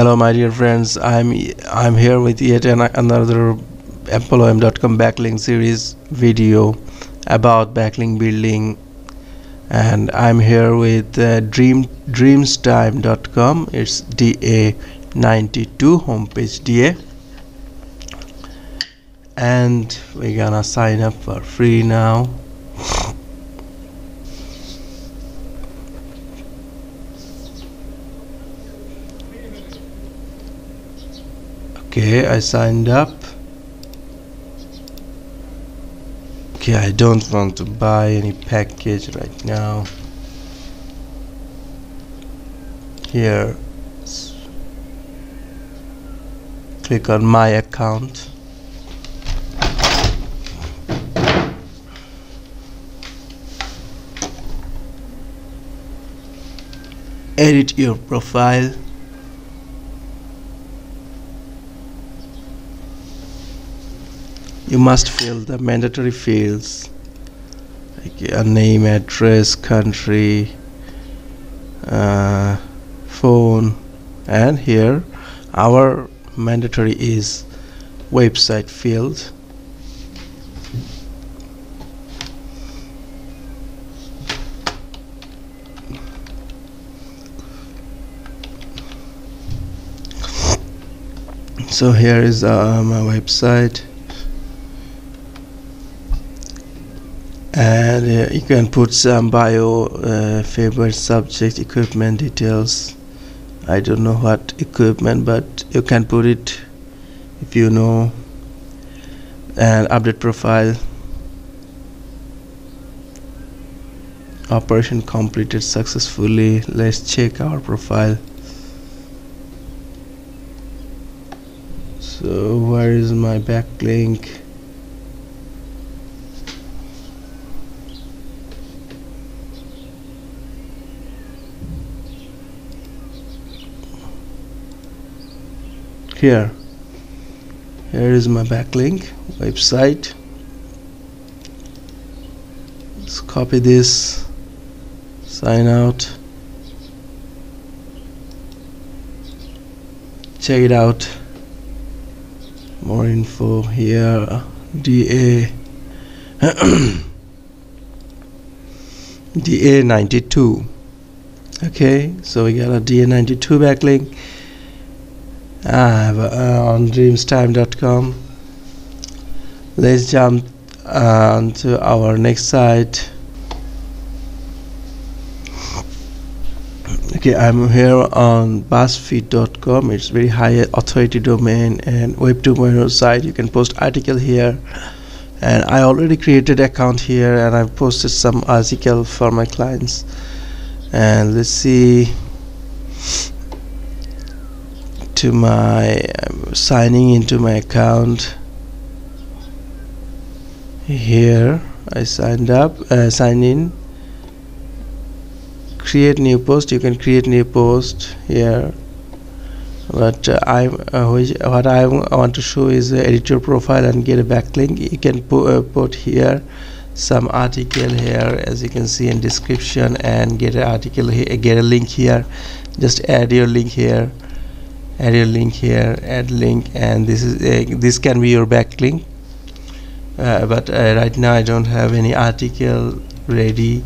Hello my dear friends, I'm here with yet another Ampleom.com backlink series video about backlink building, and I'm here with dreamstime.com. It's DA92 homepage DA, and we're gonna sign up for free now. Okay, I signed up. Okay, I don't want to buy any package right now. Here, click on my account. Edit your profile. You must fill the mandatory fields like a name, address, country, phone, and here our mandatory is website field. So here is my website. And you can put some bio, favorite subject, equipment details. I don't know what equipment, but you can put it if you know. And update profile. Operation completed successfully. Let's check our profile. So where is my backlink? Here is my backlink website. Let's copy this, sign out, check it out, more info here, DA92. Okay, so we got a DA92 backlink on dreamstime.com. Let's jump onto our next site. Okay, I'm here on buzzfeed.com. It's very high authority domain and web 2.0 site. You can post article here, and I already created account here, and I've posted some article for my clients. And let's see to my signing into my account. Here I signed up, sign in, create new post. You can create new post here, but what I want to show is edit your profile and get a backlink. You can put here some article here, as you can see in description, and get an article here, get a link here. Just add your link here, add your link here, add link, and this is this can be your backlink. But right now I don't have any article ready,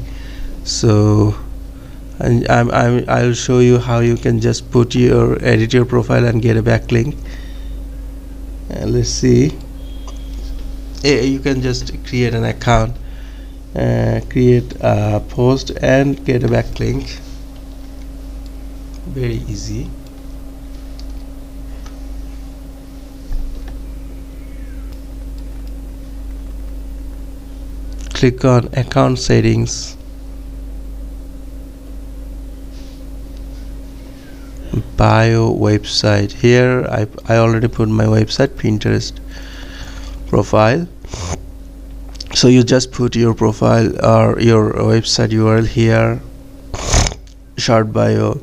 so I'll show you how you can just put your edit your profile and get a backlink. And let's see, you can just create an account, create a post, and get a backlink. Very easy. Click on account settings, bio, website. Here I already put my website, Pinterest, profile. So you just put your profile or your website URL here, short bio,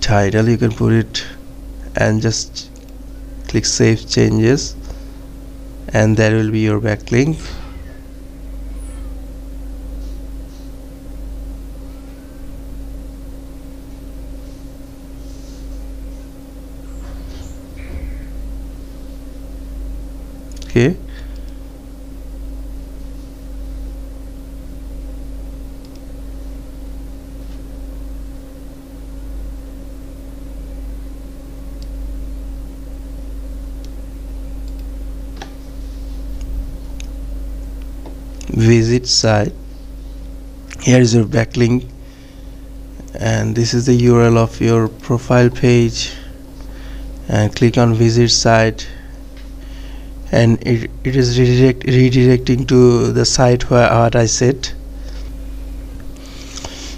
title, you can put it, and just click save changes, and that will be your backlink. Okay. Visit site. Here is your backlink, and this is the URL of your profile page, and click on visit site, and it is redirecting to the site where what I said.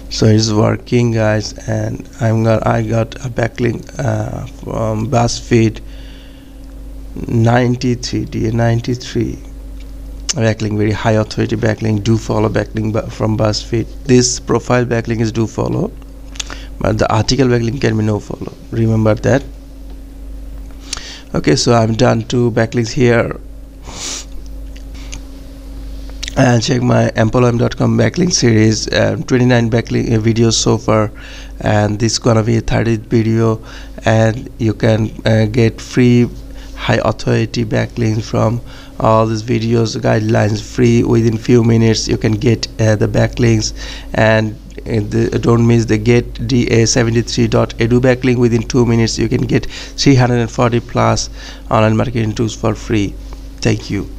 So it's working, guys, and I got a backlink from BuzzFeed 93 DA93 backlink, very high authority backlink, do follow backlink from BuzzFeed. This profile backlink is do follow, but the article backlink can be no follow, remember that. Okay, so I'm done 2 backlinks here, and check my Ampleom.com backlink series, 29 backlink videos so far, and this is gonna be a 30th video, and you can get free high authority backlinks from all these videos guidelines free within few minutes. You can get the backlinks, and don't miss the get da73.edu backlink. Within 2 minutes you can get 340+ online marketing tools for free. Thank you.